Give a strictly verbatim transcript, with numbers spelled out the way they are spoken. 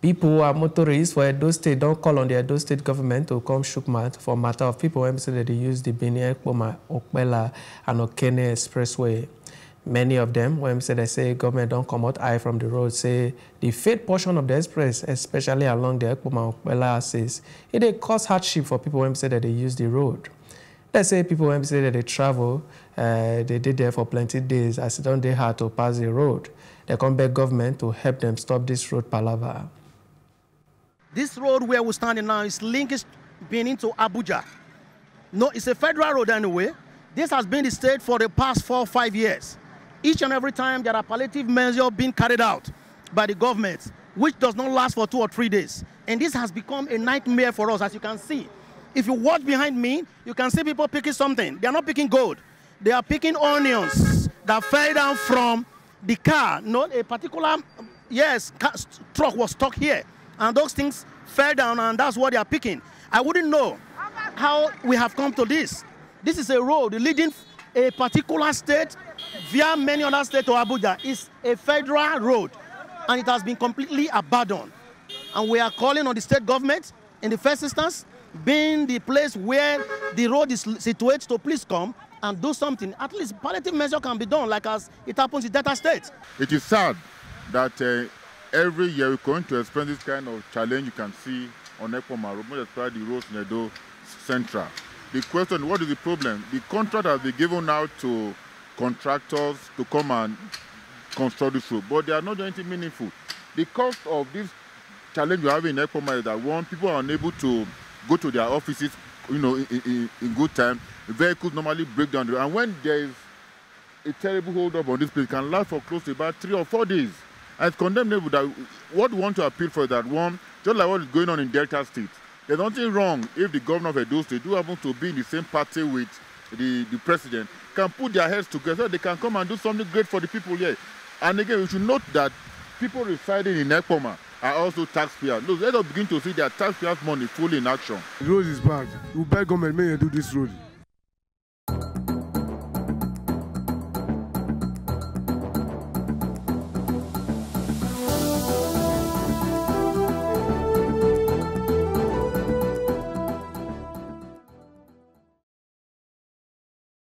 People who are motorists for Edo State don't call on the Edo State government to come shook mouth for a matter of people when they use the Bini Ekpoma Okwela and Okene expressway. Many of them, when they say government don't come out eye from the road, say the fade portion of the express, especially along the Ekpoma Okwela axis, it causes hardship for people when they use the road. Let's say people when say that they travel, uh, they did there for plenty of days, as it don't they had to pass the road. They come back government to help them stop this road palaver. This road where we're standing now is linked Benin to Abuja. No, it's a federal road anyway. This has been the state for the past four or five years. Each and every time there are palliative measures being carried out by the government, which does not last for two or three days. And this has become a nightmare for us, as you can see. If you watch behind me, you can see people picking something. They are not picking gold. They are picking onions that fell down from the car. No, a particular, yes, car, truck was stuck here. And those things fell down, and that's what they are picking. I wouldn't know how we have come to this. This is a road leading a particular state via many other states to Abuja. It's a federal road, and it has been completely abandoned. And we are calling on the state government, in the first instance, being the place where the road is situated, to please come and do something. At least palliative measure can be done, like as it happens in Delta State. It is sad that uh, every year we're going to experience this kind of challenge you can see on Ekpoma Road, most especially the roads in Edo Central. The question, what is the problem? The contract has been given out to contractors to come and construct this road, but they are not doing anything meaningful. The cost of this challenge we're having in Ekpoma is that, one, people are unable to go to their offices, you know, in, in, in good time. Vehicles normally break down. And when there is a terrible hold-up on this place, it can last for close to about three or four days. And it's condemnable that what we want to appeal for is that, one, just like what is going on in Delta State, there's nothing wrong if the governor of Edo State, who happens to be in the same party with the, the president, can put their heads together so they can come and do something great for the people here. And again, we should note that people residing in Ekpoma are also taxpayers. Look, let us begin to see their taxpayers' money fully in action. The road is bad. We beg government, may they do this road.